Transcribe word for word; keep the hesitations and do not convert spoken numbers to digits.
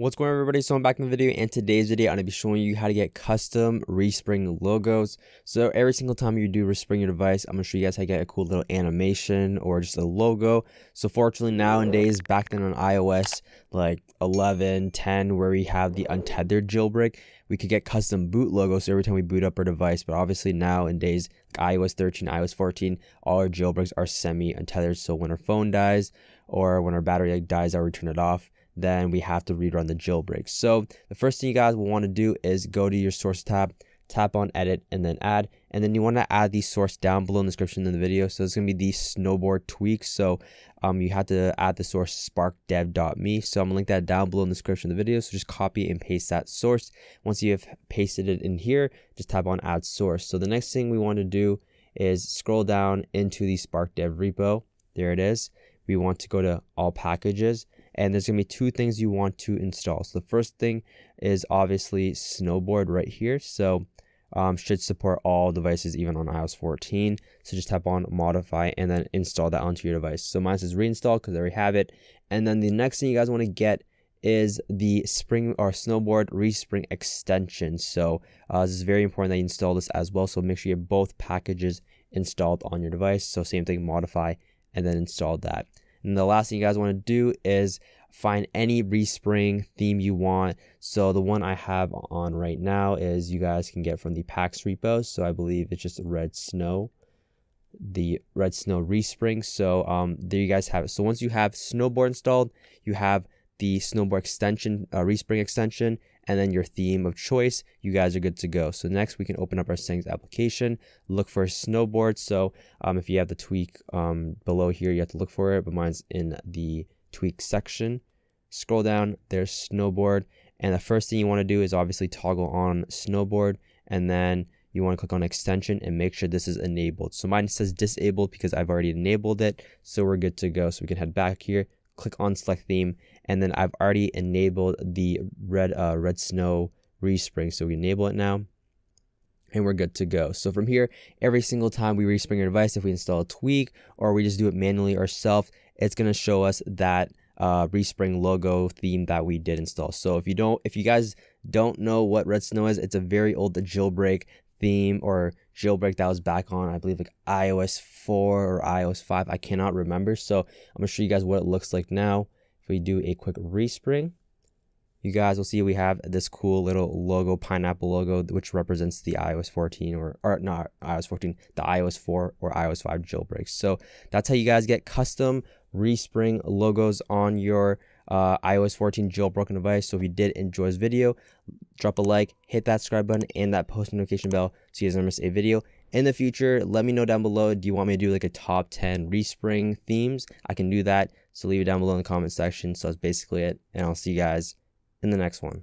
What's going on, everybody? So I'm back in the video, and today's video I'm going to be showing you how to get custom respring logos. So every single time you do respring your device, I'm going to show you guys how to get a cool little animation or just a logo. So fortunately nowadays, back then on iOS like eleven, ten, where we have the untethered jailbreak, we could get custom boot logos every time we boot up our device. But obviously nowadays, like iOS thirteen, iOS fourteen, all our jailbreaks are semi-untethered. So when our phone dies or when our battery like, dies, I'll return it off. Then we have to rerun the jailbreak. So the first thing you guys will want to do is go to your source tab, tap on edit, and then add. And then you want to add the source down below in the description in the video. So it's going to be the snowboard tweak. So um, you have to add the source spark dev dot me. So I'm going to link that down below in the description of the video. So just copy and paste that source. Once you have pasted it in here, just tap on add source. So the next thing we want to do is scroll down into the Spark Dev repo. There it is. We want to go to all packages. And there's going to be two things you want to install. So the first thing is obviously Snowboard right here. So um, should support all devices, even on iOS fourteen. So just tap on modify and then install that onto your device. So mine says reinstall because I already have it. And then the next thing you guys want to get is the spring or snowboard respring extension. So uh, this is very important that you install this as well. So make sure you have both packages installed on your device. So same thing, modify and then install that. And the last thing you guys want to do is find any respring theme you want. So the one I have on right now is you guys can get from the PAX repo. So I believe it's just Red Snow, the Red Snow respring. So um, there you guys have it. So once you have Snowboard installed, you have the Snowboard extension, uh, respring extension, and then your theme of choice, you guys are good to go. So next we can open up our settings application, look for Snowboard. So um, if you have the tweak um, below here, you have to look for it, but mine's in the tweak section. Scroll down, there's Snowboard. And the first thing you wanna do is obviously toggle on Snowboard, and then you wanna click on extension and make sure this is enabled. So mine says disabled because I've already enabled it. So we're good to go. So we can head back here, click on select theme, and then I've already enabled the red uh, red snow respring, so we enable it now and we're good to go. So from here, every single time we respring your device, if we install a tweak or we just do it manually ourselves, it's going to show us that uh, respring logo theme that we did install. So if you don't if you guys don't know what Red Snow is, it's a very old jailbreak theme or jailbreak that was back on, I believe, like iOS four or iOS five. I cannot remember. So I'm gonna show you guys what it looks like now. If we do a quick respring, you guys will see we have this cool little logo, pineapple logo, which represents the iOS fourteen or, or not iOS fourteen, the iOS four or iOS five jailbreak. So that's how you guys get custom respring logos on your Uh, iOS fourteen jailbroken device. So if you did enjoy this video, drop a like, hit that subscribe button and that post notification bell so you guys don't miss a video in the future. Let me know down below, do you want me to do like a top ten respring themes? I can do that, so leave it down below in the comment section. So that's basically it, and I'll see you guys in the next one.